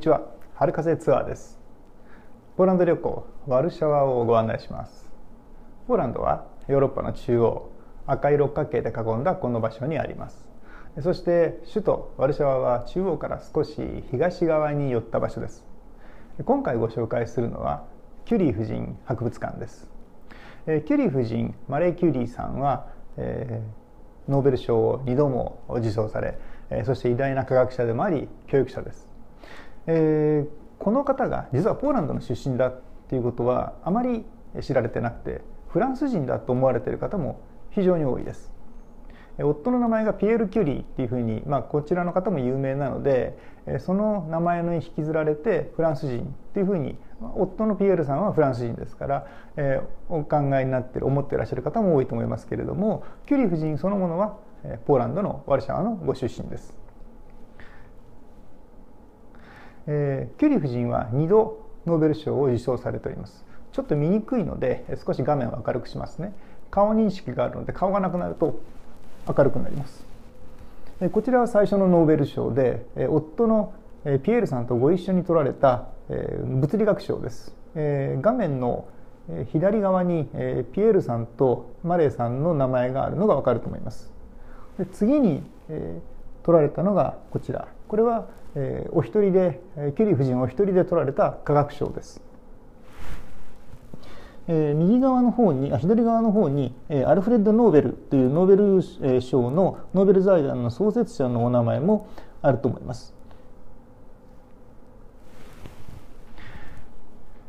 にちは、春風ツアーです。ポーランド旅行ワルシャワをご案内します。ポーランドはヨーロッパの中央、赤い六角形で囲んだこの場所にあります。そして首都ワルシャワは中央から少し東側に寄った場所です。今回ご紹介するのはキュリー夫人博物館です。キュリー夫人、マレー・キュリーさんは、ノーベル賞を2度も受賞され、そして偉大な科学者でもあり教育者です。この方が実はポーランドの出身だっていうことはあまり知られてなくて、フランス人だと思われている方も非常に多いです。夫の名前がピエール・キュリーっていうふうに、こちらの方も有名なので、その名前に引きずられてフランス人っていうふうに、夫のピエールさんはフランス人ですから、お考えになっている、思っていらっしゃる方も多いと思いますけれども、キュリー夫人そのものはポーランドのワルシャワのご出身です。キュリー夫人は2度ノーベル賞を受賞されております。ちょっと見にくいので少し画面を明るくしますね。顔認識があるので顔がなくなると明るくなります。こちらは最初のノーベル賞で、夫のピエールさんとご一緒に取られた物理学賞です。画面の左側にピエールさんとマレーさんの名前があるのが分かると思います。次に取られたのがこちら、これはお一人で、キュリー夫人お一人で取られた科学賞です。左側の方にアルフレッド・ノーベルというノーベル賞のノーベル財団の創設者のお名前もあると思います。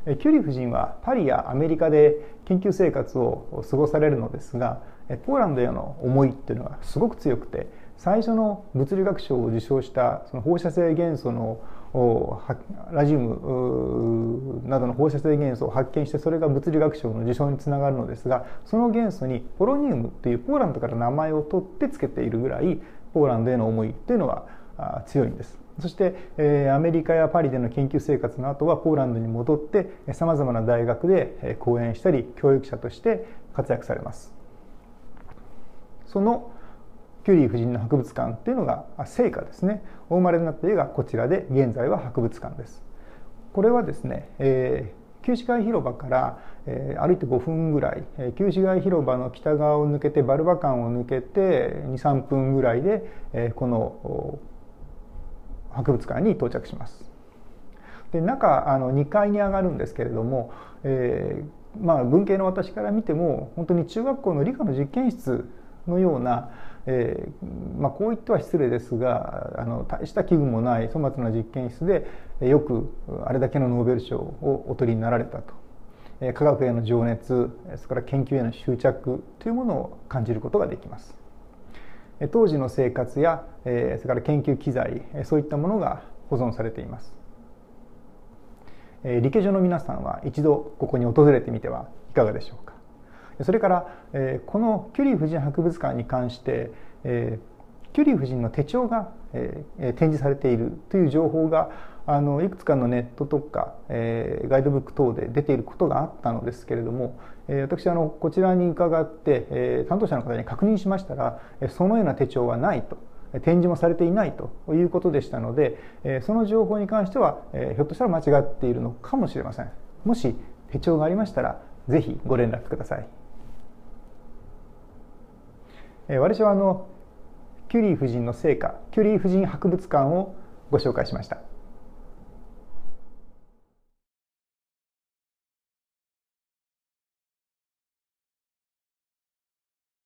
キュリー夫人はパリやアメリカで研究生活を過ごされるのですが、ポーランドへの思いというのがすごく強くて、最初の物理学賞を受賞したその放射性元素のラジウムなどの放射性元素を発見して、それが物理学賞の受賞につながるのですが、その元素にポロニウムというポーランドから名前を取ってつけているぐらい、ポーランドへの思いというのは強いんです。そしてアメリカやパリでの研究生活の後はポーランドに戻ってさまざまな大学で講演したり教育者として活躍されます。そのキュリー夫人の博物館というのが生家ですね、お生まれになった家がこちらで、現在は博物館です。これはですね、旧市街広場から歩いて5分ぐらい、旧市街広場の北側を抜けてバルバ館を抜けて 2,3 分ぐらいでこの博物館に到着します。で、中2階に上がるんですけれども、文系の私から見ても本当に中学校の理科の実験室のような、こう言っては失礼ですが、大した器具もない粗末な実験室でよくあれだけのノーベル賞をお取りになられたと、科学への情熱、それから研究への執着というものを感じることができます。当時の生活やそれから研究機材、そういったものが保存されています。理系女の皆さんは一度ここに訪れてみてはいかがでしょうか。それからこのキュリー夫人博物館に関してキュリー夫人の手帳が展示されているという情報がいくつかのネットとかガイドブック等で出ていることがあったのですけれども、私こちらに伺って担当者の方に確認しましたら、そのような手帳はないと、展示もされていないということでしたので、その情報に関してはひょっとしたら間違っているのかもしれません。もし手帳がありましたらぜひご連絡ください。ワルシャワのキュリー夫人の生家、キュリー夫人博物館をご紹介しました。